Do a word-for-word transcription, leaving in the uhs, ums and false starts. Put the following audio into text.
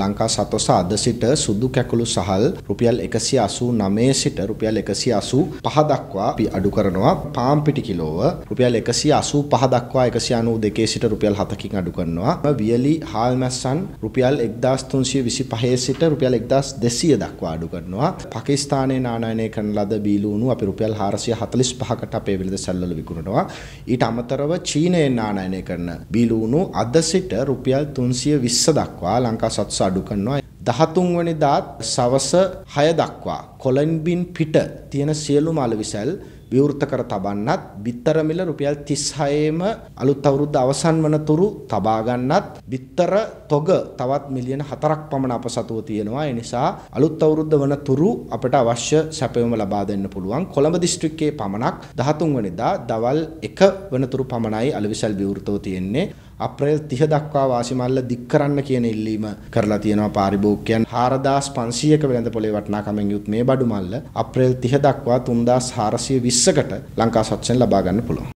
ලංකා සතොස අද සිට සුදු කැකුළු සහල් රුපියල් එකසිය අසූ නවය සිට රුපියල් එකසිය අසූ පහ දක්වා අපි අඩු කරනවා. පාම් පිටි කිලෝව රුපියල් එකසිය අසූ පහ දක්වා එකසිය අනූ දෙකේ සිට රුපියල් හතකින් අඩු කරනවා. වියලි හාල් මැස්සන් රුපියල් එකදාස් තුන්සිය විසි පහේ සිට රුපියල් එකදාස් දෙසිය දක්වා අඩු කරනවා. පාකිස්තානයේ නානයනය කරන ලද බීලු උණු අපි රුපියල් හාරසිය හතළිස් පහකට අපේ වෙළඳ සැලවල විකුණනවා. ඊට අමතරව චීනයේ නානයනය කරන බීලු උණු අද සිට රුපියල් තුන්සිය විස්ස දක්වා ලංකා සත්ස අඩු කරනවා. දහතුන් වෙනිදාත් සවස හය දක්වා කොළඹින් පිට තියෙන සියලුම අලෙවිසල් විවෘත කර තබන්නත්, බිත්තර මිල රුපියල් තිස්හයේම අලුත් අවුරුද්ද අවසන් වන තුරු තබා ගන්නත්, බිත්තර තොග තවත් මිලියන හතරක් පමණ අප සතුව තියෙනවා. ඒ නිසා අලුත් අවුරුද්ද වන තුරු අපට අවශ්‍ය සැපයුම ලබා දෙන්න පුළුවන්. කොළඹ දිස්ත්‍රික්කයේ පමණක් දහතුන් වෙනිදා දවල් එක වන තුරු පමණයි අලෙවිසල් විවෘතව තියෙන්නේ. අප්‍රේල් තිහ දක්වා වාසිමල්ල දික් කරන්න කියන ඉල්ලීම කරලා තියෙනවා පාරිභෝගිකයන්. හාරදාස් පන්සියයක වෙළඳ පොලේ වටිනාකමෙන් යුත් මේ බඩු මල්ල අප්‍රේල් තිහ දක්වා තුන්දාස් හාරසිය විස්සකට ලංකා සත්යෙන් ලබා ගන්න පුළුවන්.